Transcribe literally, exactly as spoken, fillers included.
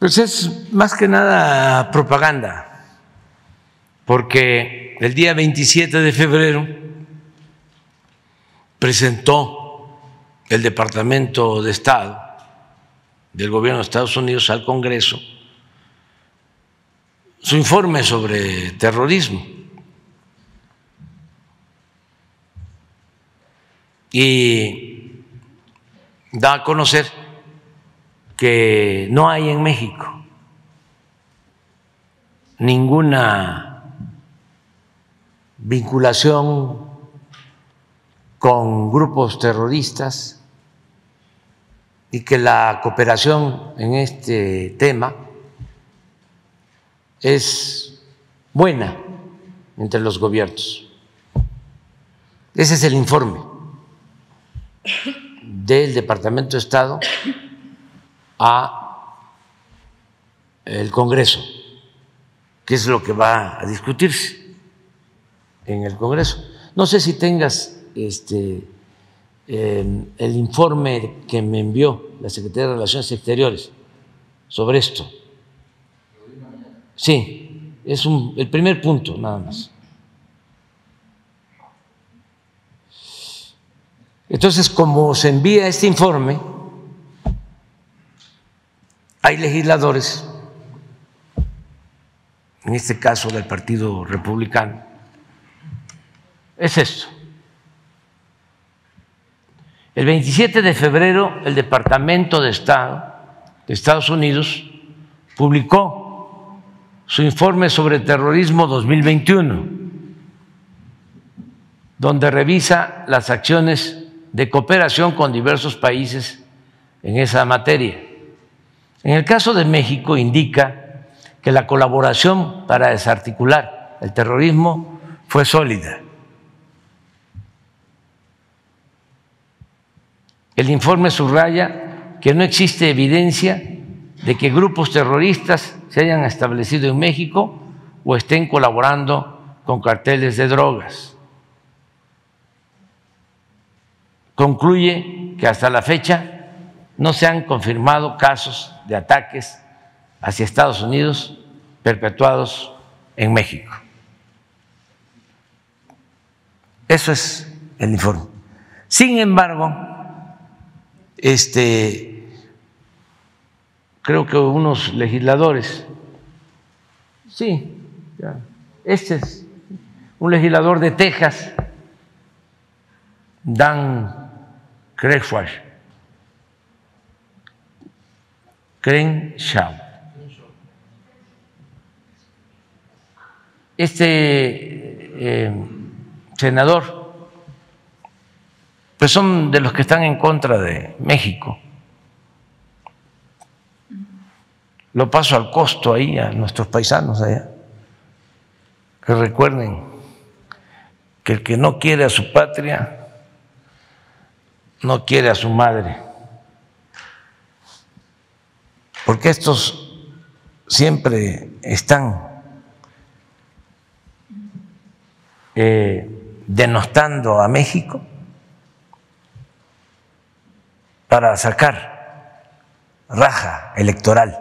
Pues es más que nada propaganda, porque el día veintisiete de febrero presentó el Departamento de Estado del Gobierno de Estados Unidos al Congreso su informe sobre terrorismo. Y da a conocer que no hay en México ninguna vinculación con grupos terroristas y que la cooperación en este tema es buena entre los gobiernos. Ese es el informe del Departamento de Estado al Congreso, que es lo que va a discutirse en el Congreso. No sé si tengas este, eh, el informe que me envió la Secretaría de Relaciones Exteriores sobre esto. Sí, es un, el primer punto nada más. Entonces, como se envía este informe, hay legisladores, en este caso del Partido Republicano, es esto. El veintisiete de febrero, el Departamento de Estado de Estados Unidos publicó su informe sobre terrorismo dos mil veintiuno, donde revisa las acciones de cooperación con diversos países en esa materia. En el caso de México indica que la colaboración para desarticular el terrorismo fue sólida. El informe subraya que no existe evidencia de que grupos terroristas se hayan establecido en México o estén colaborando con carteles de drogas. Concluye que hasta la fecha no se han confirmado casos de ataques hacia Estados Unidos perpetuados en México. Eso es el informe. Sin embargo, este, creo que unos legisladores, sí, este es un legislador de Texas, Dan Crenshaw, Crenshaw. Este eh, senador, pues son de los que están en contra de México. Lo paso al costo ahí a nuestros paisanos allá, que recuerden que el que no quiere a su patria no quiere a su madre, porque estos siempre están eh, denostando a México para sacar raja electoral.